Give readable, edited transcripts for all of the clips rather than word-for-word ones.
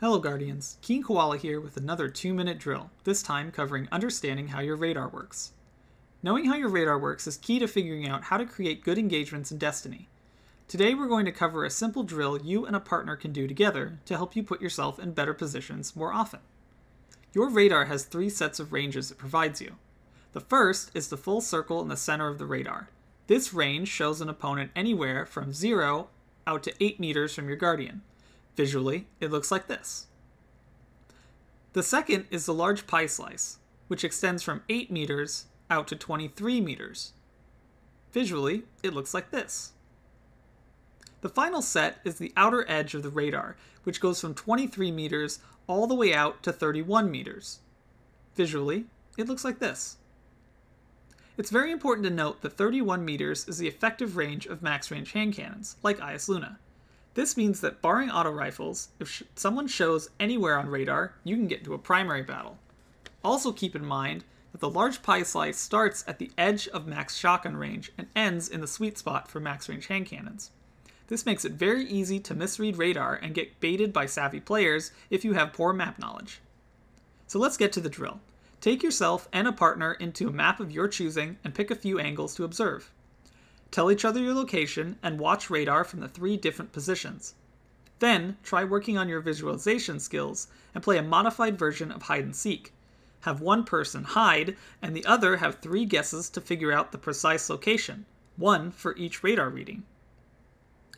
Hello Guardians, Keen Koala here with another 2-minute drill, this time covering understanding how your radar works. Knowing how your radar works is key to figuring out how to create good engagements in Destiny. Today we're going to cover a simple drill you and a partner can do together to help you put yourself in better positions more often. Your radar has three sets of ranges it provides you. The first is the full circle in the center of the radar. This range shows an opponent anywhere from 0 out to 8 meters from your Guardian. Visually, it looks like this. The second is the large pie slice, which extends from 8 meters out to 23 meters. Visually, it looks like this. The final set is the outer edge of the radar, which goes from 23 meters all the way out to 31 meters. Visually, it looks like this. It's very important to note that 31 meters is the effective range of max range hand cannons, like IS Luna. This means that barring auto rifles, if someone shows anywhere on radar, you can get into a primary battle. Also keep in mind that the large pie slice starts at the edge of max shotgun range and ends in the sweet spot for max range hand cannons. This makes it very easy to misread radar and get baited by savvy players if you have poor map knowledge. So let's get to the drill. Take yourself and a partner into a map of your choosing and pick a few angles to observe. Tell each other your location and watch radar from the three different positions. Then, try working on your visualization skills and play a modified version of hide and seek. Have one person hide and the other have three guesses to figure out the precise location, one for each radar reading.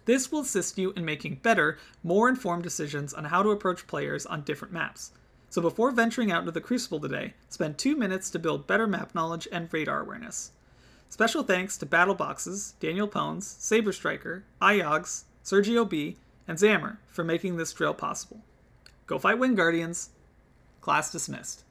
This will assist you in making better, more informed decisions on how to approach players on different maps. So before venturing out into the Crucible today, spend 2 minutes to build better map knowledge and radar awareness. Special thanks to Battleboxes, Daniel Pones, Saberstriker, Ayogs, Sergio B, and Zammer for making this drill possible. Go fight Wing Guardians. Class dismissed.